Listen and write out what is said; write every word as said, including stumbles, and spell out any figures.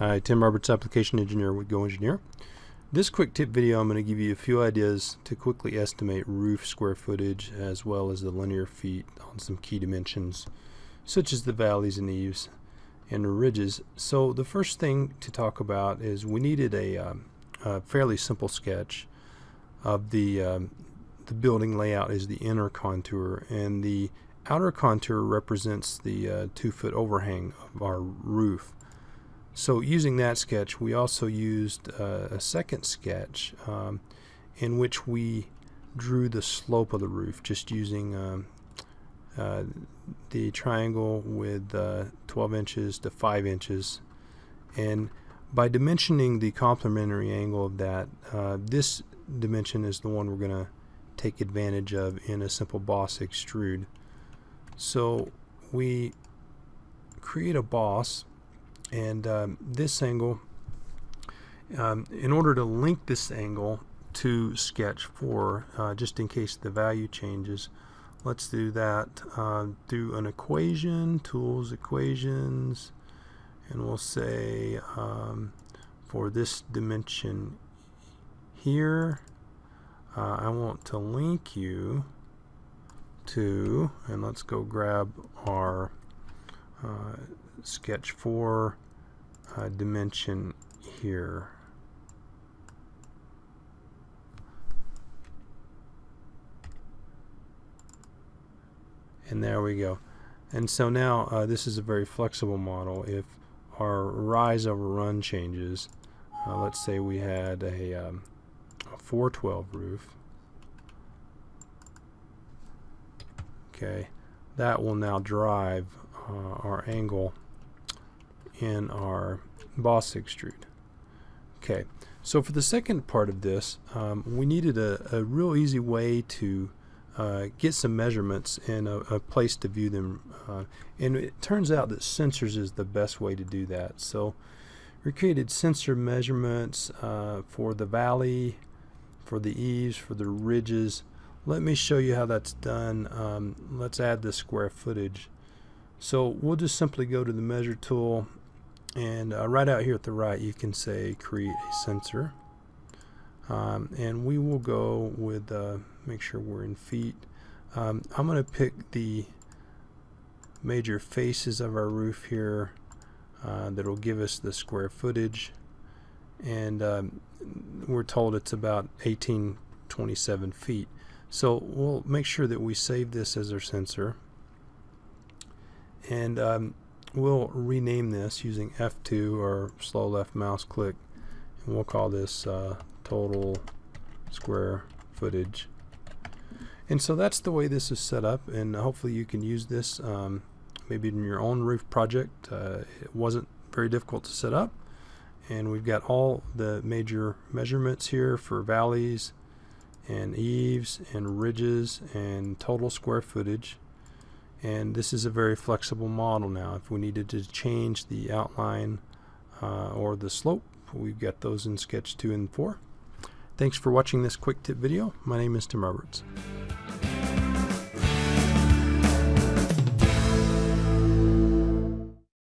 Hi, Tim Roberts, Application Engineer with GoEngineer. This quick tip video, I'm going to give you a few ideas to quickly estimate roof square footage as well as the linear feet on some key dimensions such as the valleys and eaves and the ridges. So the first thing to talk about is we needed a, um, a fairly simple sketch of the, um, the building layout is the inner contour, and the outer contour represents the uh, two foot overhang of our roof. So using that sketch, we also used uh, a second sketch um, in which we drew the slope of the roof just using um, uh, the triangle with uh, twelve inches to five inches, and by dimensioning the complementary angle of that, uh, this dimension is the one we're going to take advantage of in a simple boss extrude. So we create a boss, and um, this angle, um, in order to link this angle to sketch four, uh, just in case the value changes, let's do that uh, through an equation, tools, equations, and we'll say um, for this dimension here, uh, I want to link you to, and let's go grab our uh, sketch four uh, dimension here. And there we go. And so now uh, this is a very flexible model. If our rise over run changes, uh, let's say we had a, um, a four twelve roof. Okay, that will now drive uh, our angle in our boss extrude. Okay, so for the second part of this, um, we needed a, a real easy way to uh, get some measurements and a, a place to view them, uh, and it turns out that sensors is the best way to do that. So we created sensor measurements uh, for the valley, for the eaves, for the ridges. Let me show you how that's done. Um, let's add the square footage. So we'll just simply go to the measure tool, and uh, right out here at the right you can say create a sensor, um, and we will go with uh, make sure we're in feet. um, I'm gonna pick the major faces of our roof here, uh, that'll give us the square footage, and um, we're told it's about eighteen twenty-seven feet. So we'll make sure that we save this as our sensor, and um, we'll rename this using F two or slow left mouse click, and we'll call this uh, total square footage. And so that's the way this is set up, and hopefully you can use this um, maybe in your own roof project. Uh, it wasn't very difficult to set up, and we've got all the major measurements here for valleys and eaves and ridges and total square footage. And this is a very flexible model now. If we needed to change the outline uh, or the slope, we've got those in sketch two and four. Thanks for watching this quick tip video. My name is Tim Roberts.